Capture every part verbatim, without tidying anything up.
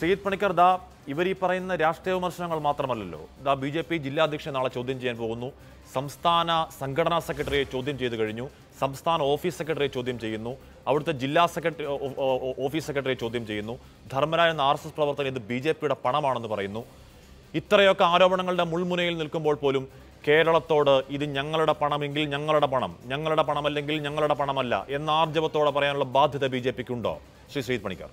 Seyid Panikkar da, iwari parayunna rashtriya vimarsanangal matramallallo. Da B J P jilla adhyakshan naale ചോദ്യം ചെയ്യാൻ പോകുന്നു. സംസ്ഥാന സംഘടനാ സെക്രട്ടറിയെ ചോദ്യം ചെയ്തു കഴിഞ്ഞു. സംസ്ഥാന ഓഫീസ് സെക്രട്ടറിയെ ചോദ്യം ചെയ്യുന്നു. അവിടുത്തെ ജില്ലാ സെക്രട്ടറി ഓഫീസ് സെക്രട്ടറിയെ ചോദ്യം ചെയ്യുന്നു. ധർമ്മരായ എന്ന ആർഎസ്എസ് പ്രവർത്തകൻ ഇത് ബിജെപിയുടെ പണമാണെന്ന് പറയുന്നു. ഇത്രയൊക്കെ ആരോപണങ്ങളുടെ മുൾമുനയിൽ നിൽക്കുമ്പോൾ പോലും കേരളത്തോട് ഇത് ഞങ്ങളുടെ പണമെങ്കിൽ ഞങ്ങളുടെ പണം, ഞങ്ങളുടെ പണമല്ലെങ്കിൽ ഞങ്ങളുടെ പണമല്ല എന്ന ആർജവത്തോടെ പറയാനുള്ള ബാധ്യത ബിജെപിക്ക് ഉണ്ടോ? ശ്രീ ശ്രീത് പണിക്കർ.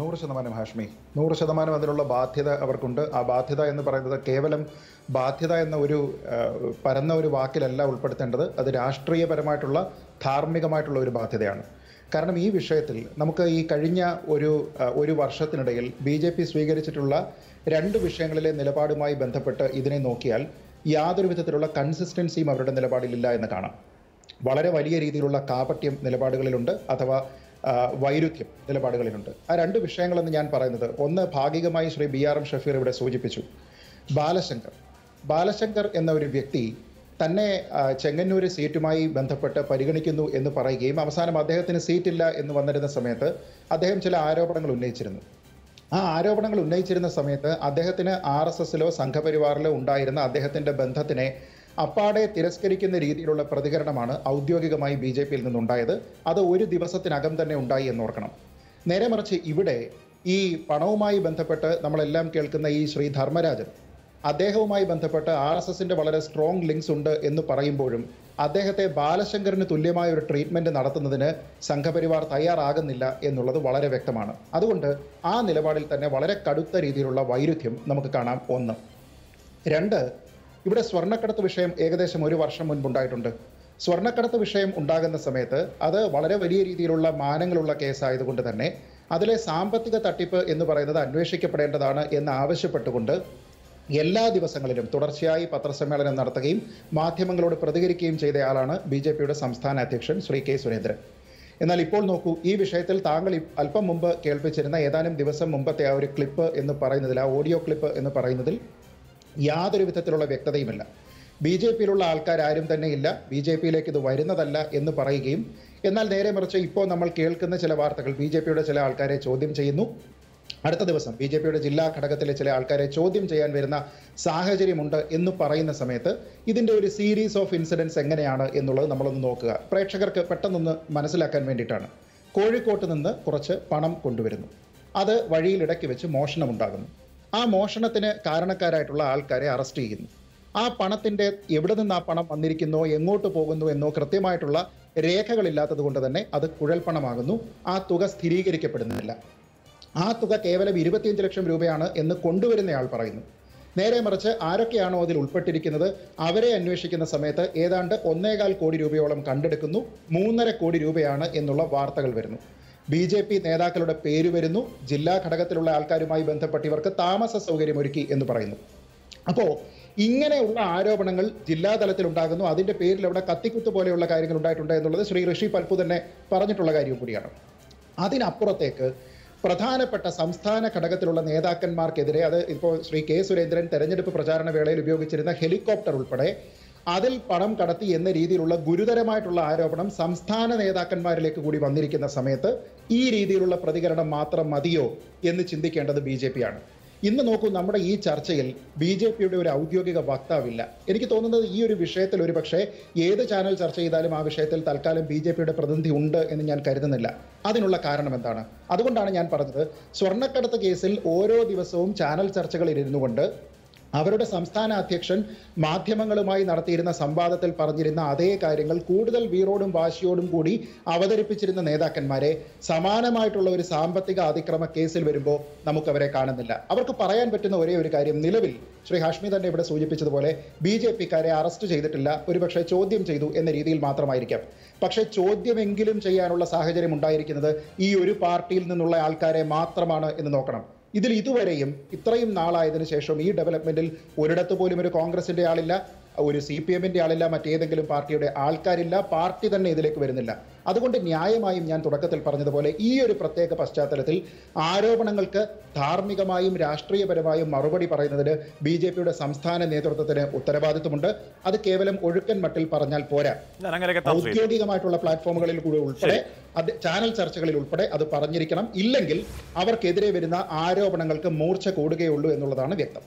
നൂറ് ശതമാനം ഹാഷ്മി, നൂറ് ശതമാനം അതിനുള്ള ബാധ്യത അവർക്കുണ്ട്. ആ ബാധ്യത എന്ന് പറയുന്നത് കേവലം ബാധ്യത എന്ന ഒരു പരന്ന ഒരു വാക്കിലല്ല ഉൾപ്പെടുത്തേണ്ടത്. അത് രാഷ്ട്രീയപരമായിട്ടുള്ള ധാർമ്മികമായിട്ടുള്ള ഒരു ബാധ്യതയാണ്. കാരണം ഈ വിഷയത്തിൽ നമുക്ക് ഈ കഴിഞ്ഞ ഒരു ഒരു വർഷത്തിനിടയിൽ ബി ജെ പി സ്വീകരിച്ചിട്ടുള്ള രണ്ട് വിഷയങ്ങളിലെ നിലപാടുമായി ബന്ധപ്പെട്ട് ഇതിനെ നോക്കിയാൽ യാതൊരു വിധത്തിലുള്ള കൺസിസ്റ്റൻസിയും അവരുടെ നിലപാടിലില്ല എന്ന് കാണാം. വളരെ വലിയ രീതിയിലുള്ള കാപട്യം നിലപാടുകളിലുണ്ട്, അഥവാ വൈരുദ്ധ്യം നിലപാടുകളിലുണ്ട്. ആ രണ്ട് വിഷയങ്ങളെന്ന് ഞാൻ പറയുന്നത്, ഒന്ന് ഭാഗികമായി Shri B R M Shafeer ഇവിടെ സൂചിപ്പിച്ചു, ബാലശങ്കർ. ബാലശങ്കർ എന്ന ഒരു വ്യക്തി തന്നെ ചെങ്ങന്നൂർ സീറ്റുമായി ബന്ധപ്പെട്ട് പരിഗണിക്കുന്നു എന്ന് പറയുകയും അവസാനം അദ്ദേഹത്തിന് സീറ്റില്ല എന്ന് വന്നിരുന്ന സമയത്ത് അദ്ദേഹം ചില ആരോപണങ്ങൾ ഉന്നയിച്ചിരുന്നു. ആ ആരോപണങ്ങൾ ഉന്നയിച്ചിരുന്ന സമയത്ത് അദ്ദേഹത്തിന് ആർ എസ് എസിലോ സംഘപരിവാറിലോ ഉണ്ടായിരുന്ന അദ്ദേഹത്തിൻ്റെ ബന്ധത്തിനെ അപ്പാടെ തിരസ്കരിക്കുന്ന രീതിയിലുള്ള പ്രതികരണമാണ് ഔദ്യോഗികമായി ബി ജെ പിയിൽ നിന്നുണ്ടായത്. അത് ഒരു ദിവസത്തിനകം തന്നെ ഉണ്ടായി എന്നോർക്കണം. നേരെ മറിച്ച് ഇവിടെ ഈ പണവുമായി ബന്ധപ്പെട്ട് നമ്മളെല്ലാം കേൾക്കുന്ന ഈ ശ്രീ ധർമ്മരാജൻ, അദ്ദേഹവുമായി ബന്ധപ്പെട്ട് ആർ എസ് എസിൻ്റെ വളരെ സ്ട്രോങ് ലിങ്ക്സ് ഉണ്ട് എന്ന് പറയുമ്പോഴും അദ്ദേഹത്തെ ബാലശങ്കറിന് തുല്യമായ ഒരു ട്രീറ്റ്മെൻറ്റ് നടത്തുന്നതിന് സംഘപരിവാർ തയ്യാറാകുന്നില്ല എന്നുള്ളത് വളരെ വ്യക്തമാണ്. അതുകൊണ്ട് ആ നിലപാടിൽ തന്നെ വളരെ കടുത്ത രീതിയിലുള്ള വൈരുദ്ധ്യം നമുക്ക് കാണാം. ഒന്ന്. രണ്ട്, ഇവിടെ സ്വർണ്ണക്കടത്ത് വിഷയം ഏകദേശം ഒരു വർഷം മുൻപുണ്ടായിട്ടുണ്ട്. സ്വർണ്ണക്കടത്ത് വിഷയം ഉണ്ടാകുന്ന സമയത്ത് അത് വളരെ വലിയ രീതിയിലുള്ള മാനങ്ങളുള്ള കേസായതുകൊണ്ട് തന്നെ അതിലെ സാമ്പത്തിക തട്ടിപ്പ് എന്ന് പറയുന്നത് അന്വേഷിക്കപ്പെടേണ്ടതാണ് എന്ന് ആവശ്യപ്പെട്ടുകൊണ്ട് എല്ലാ ദിവസങ്ങളിലും തുടർച്ചയായി പത്രസമ്മേളനം നടത്തുകയും മാധ്യമങ്ങളോട് പ്രതികരിക്കുകയും ചെയ്തയാളാണ് ബി ജെ പിയുടെ സംസ്ഥാന അധ്യക്ഷൻ ശ്രീ കെ സുരേന്ദ്രൻ. എന്നാൽ ഇപ്പോൾ നോക്കൂ, ഈ വിഷയത്തിൽ താങ്കൾ അല്പം മുമ്പ് കേൾപ്പിച്ചിരുന്ന, ഏതാനും ദിവസം മുമ്പത്തെ ആ ഒരു ക്ലിപ്പ് എന്ന് പറയുന്നതിൽ, ആ ഓഡിയോ ക്ലിപ്പ് എന്ന് പറയുന്നതിൽ യാതൊരു വിധത്തിലുള്ള വ്യക്തതയുമില്ല. ബി ജെ പിയിലുള്ള ആൾക്കാരും തന്നെ ഇല്ല, ബി ജെ പിയിലേക്ക് ഇത് വരുന്നതല്ല എന്ന് പറയുകയും, എന്നാൽ നേരെ മറിച്ച് ഇപ്പോൾ നമ്മൾ കേൾക്കുന്ന ചില വാർത്തകൾ ബി ജെ പിയുടെ ചില ആൾക്കാരെ ചോദ്യം ചെയ്യുന്നു, അടുത്ത ദിവസം ബി ജെ പിയുടെ ജില്ലാ ഘടകത്തിലെ ചില ആൾക്കാരെ ചോദ്യം ചെയ്യാൻ വരുന്ന സാഹചര്യമുണ്ട് എന്ന് പറയുന്ന സമയത്ത് ഇതിൻ്റെ ഒരു സീരീസ് ഓഫ് ഇൻസിഡൻസ് എങ്ങനെയാണ് എന്നുള്ളത് നമ്മളൊന്ന് നോക്കുക. പ്രേക്ഷകർക്ക് പെട്ടെന്നൊന്ന് മനസ്സിലാക്കാൻ വേണ്ടിയിട്ടാണ്. കോഴിക്കോട്ട് നിന്ന് കുറച്ച് പണം കൊണ്ടുവരുന്നു, അത് വഴിയിലിടയ്ക്ക് വെച്ച് മോഷണമുണ്ടാകുന്നു. ആ മോഷണത്തിന് കാരണക്കാരായിട്ടുള്ള ആൾക്കാരെ അറസ്റ്റ് ചെയ്യുന്നു. ആ പണത്തിൻ്റെ എവിടെ നിന്ന് ആ പണം വന്നിരിക്കുന്നോ എങ്ങോട്ട് പോകുന്നു എന്നോ കൃത്യമായിട്ടുള്ള രേഖകളില്ലാത്തത് കൊണ്ട് തന്നെ അത് കുഴൽപ്പണമാകുന്നു. ആ തുക സ്ഥിരീകരിക്കപ്പെടുന്നില്ല. ആ തുക കേവലം ഇരുപത്തിയഞ്ച് ലക്ഷം രൂപയാണ് എന്ന് കൊണ്ടുവരുന്നയാൾ പറയുന്നു. നേരെ മറിച്ച് ആരൊക്കെയാണോ അതിൽ ഉൾപ്പെട്ടിരിക്കുന്നത് അവരെ അന്വേഷിക്കുന്ന സമയത്ത് ഏതാണ്ട് ഒന്നേകാൽ കോടി രൂപയോളം കണ്ടെടുക്കുന്നു, മൂന്നര കോടി രൂപയാണ് എന്നുള്ള വാർത്തകൾ വരുന്നു. ബി ജെ പി നേതാക്കളുടെ പേര് വരുന്നു, ജില്ലാ ഘടകത്തിലുള്ള ആൾക്കാരുമായി ബന്ധപ്പെട്ട് ഇവർക്ക് താമസ സൗകര്യമൊരുക്കി എന്ന് പറയുന്നു. അപ്പോൾ ഇങ്ങനെയുള്ള ആരോപണങ്ങൾ ജില്ലാതലത്തിലുണ്ടാകുന്നു. അതിൻ്റെ പേരിൽ അവിടെ കത്തിക്കുത്ത് പോലെയുള്ള കാര്യങ്ങൾ ഉണ്ടായിട്ടുണ്ട് എന്നുള്ളത് ശ്രീ ഋഷി പൽപ്പു തന്നെ പറഞ്ഞിട്ടുള്ള കാര്യം കൂടിയാണ്. അതിനപ്പുറത്തേക്ക് പ്രധാനപ്പെട്ട സംസ്ഥാന ഘടകത്തിലുള്ള നേതാക്കന്മാർക്കെതിരെ, അത് ഇപ്പോൾ ശ്രീ കെ സുരേന്ദ്രൻ തെരഞ്ഞെടുപ്പ് പ്രചാരണ വേളയിൽ ഉപയോഗിച്ചിരുന്ന ഹെലികോപ്റ്റർ ഉൾപ്പെടെ അതിൽ പണം കടത്തി എന്ന രീതിയിലുള്ള ഗുരുതരമായിട്ടുള്ള ആരോപണം സംസ്ഥാന നേതാക്കന്മാരിലേക്ക് കൂടി വന്നിരിക്കുന്ന സമയത്ത് ഈ രീതിയിലുള്ള പ്രതികരണം മാത്രം മതിയോ എന്ന് ചിന്തിക്കേണ്ടത് ബി ജെ പി ആണ്. ഇന്ന് നോക്കൂ, നമ്മുടെ ഈ ചർച്ചയിൽ ബി ജെ പിയുടെ ഒരു ഔദ്യോഗിക വക്താവില്ല. എനിക്ക് തോന്നുന്നത് ഈ ഒരു വിഷയത്തിൽ ഒരു പക്ഷേ ഏത് ചാനൽ ചർച്ച ചെയ്താലും ആ വിഷയത്തിൽ തൽക്കാലം ബി ജെ പിയുടെ പ്രതിനിധി ഉണ്ട് എന്ന് ഞാൻ കരുതുന്നില്ല. അതിനുള്ള കാരണം എന്താണ്? അതുകൊണ്ടാണ് ഞാൻ പറഞ്ഞത്, സ്വർണ്ണക്കടത്ത് കേസിൽ ഓരോ ദിവസവും ചാനൽ ചർച്ചകളിൽ ഇരുന്നുകൊണ്ട് അവരുടെ സംസ്ഥാന അധ്യക്ഷൻ മാധ്യമങ്ങളുമായി നടത്തിയിരുന്ന സംവാദത്തിൽ പറഞ്ഞിരുന്ന അതേ കാര്യങ്ങൾ കൂടുതൽ വീറോടും വാശിയോടും കൂടി അവതരിപ്പിച്ചിരുന്ന നേതാക്കന്മാരെ സമാനമായിട്ടുള്ള ഒരു സാമ്പത്തിക അതിക്രമ കേസിൽ വരുമ്പോൾ നമുക്കവരെ കാണുന്നില്ല. അവർക്ക് പറയാൻ പറ്റുന്ന ഒരേ ഒരു കാര്യം, നിലവിൽ ശ്രീ ഹാഷ്മി തന്നെ ഇവിടെ സൂചിപ്പിച്ചതുപോലെ ബി ജെ പിക്കാരെ അറസ്റ്റ് ചെയ്തിട്ടില്ല, ഒരുപക്ഷെ ചോദ്യം ചെയ്തു എന്ന രീതിയിൽ മാത്രമായിരിക്കാം. പക്ഷേ ചോദ്യമെങ്കിലും ചെയ്യാനുള്ള സാഹചര്യം ഉണ്ടായിരിക്കുന്നത് ഈ ഒരു പാർട്ടിയിൽ നിന്നുള്ള ആൾക്കാരെ മാത്രമാണ് എന്ന് നോക്കണം. ഇതിൽ ഇതുവരെയും ഇത്രയും നാളായതിനു ശേഷം ഈ ഡെവലപ്മെൻറ്റിൽ ഒരിടത്ത് പോലും ഒരു കോൺഗ്രസിൻ്റെ ആളില്ല, ഒരു സി പി എമ്മിൻ്റെ ആളില്ല, മറ്റേതെങ്കിലും പാർട്ടിയുടെ ആൾക്കാരില്ല, പാർട്ടി തന്നെ ഇതിലേക്ക് വരുന്നില്ല. അതുകൊണ്ട് ന്യായമായും ഞാൻ തുടക്കത്തിൽ പറഞ്ഞതുപോലെ ഈ ഒരു പ്രത്യേക പശ്ചാത്തലത്തിൽ ആരോപണങ്ങൾക്ക് ധാർമ്മികമായും രാഷ്ട്രീയപരമായും മറുപടി പറയുന്നതിന് ബി ജെ പിയുടെ സംസ്ഥാന നേതൃത്വത്തിന് ഉത്തരവാദിത്വമുണ്ട്. അത് കേവലം ഒഴുക്കൻ മട്ടിൽ പറഞ്ഞാൽ പോരാ. ഔദ്യോഗികമായിട്ടുള്ള പ്ലാറ്റ്ഫോമുകളിൽ കൂടെ ഉൾപ്പെടെ അത് ചാനൽ ചർച്ചകളിൽ ഉൾപ്പെടെ അത് പറഞ്ഞിരിക്കണം. ഇല്ലെങ്കിൽ അവർക്കെതിരെ വരുന്ന ആരോപണങ്ങൾക്ക് മൂർച്ച കൂടുകയുള്ളൂ എന്നുള്ളതാണ് വ്യക്തം.